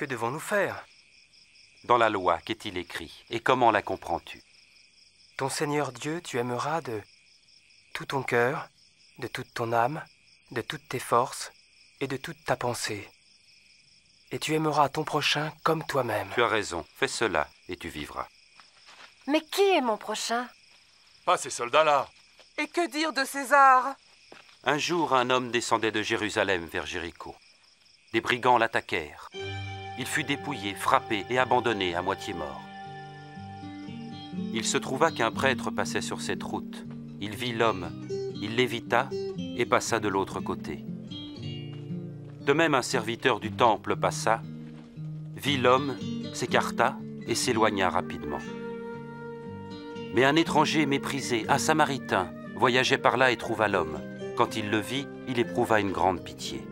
Que devons-nous faire? Dans la loi, qu'est-il écrit? Et comment la comprends-tu? Ton Seigneur Dieu, tu aimeras de tout ton cœur, de toute ton âme, de toutes tes forces et de toute ta pensée. Et tu aimeras ton prochain comme toi-même. Tu as raison, fais cela et tu vivras. Mais qui est mon prochain? Pas ces soldats-là. Et que dire de César? Un jour, un homme descendait de Jérusalem vers Jéricho. Des brigands l'attaquèrent. Il fut dépouillé, frappé et abandonné à moitié mort. Il se trouva qu'un prêtre passait sur cette route. Il vit l'homme, il l'évita et passa de l'autre côté. De même, un serviteur du temple passa, vit l'homme, s'écarta et s'éloigna rapidement. Mais un étranger méprisé, un Samaritain, voyageait par là et trouva l'homme. Quand il le vit, il éprouva une grande pitié.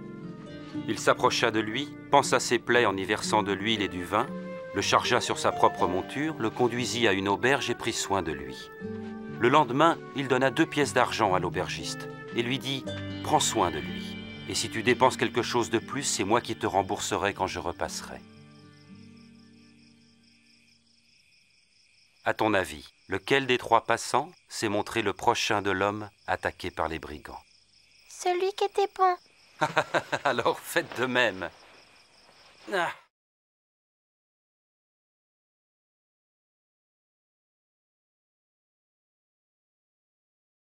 Il s'approcha de lui, pansa ses plaies en y versant de l'huile et du vin, le chargea sur sa propre monture, le conduisit à une auberge et prit soin de lui. Le lendemain, il donna 2 pièces d'argent à l'aubergiste et lui dit « Prends soin de lui, et si tu dépenses quelque chose de plus, c'est moi qui te rembourserai quand je repasserai. » À ton avis, lequel des 3 passants s'est montré le prochain de l'homme attaqué par les brigands? Celui qui était bon. Alors faites de même. Ah.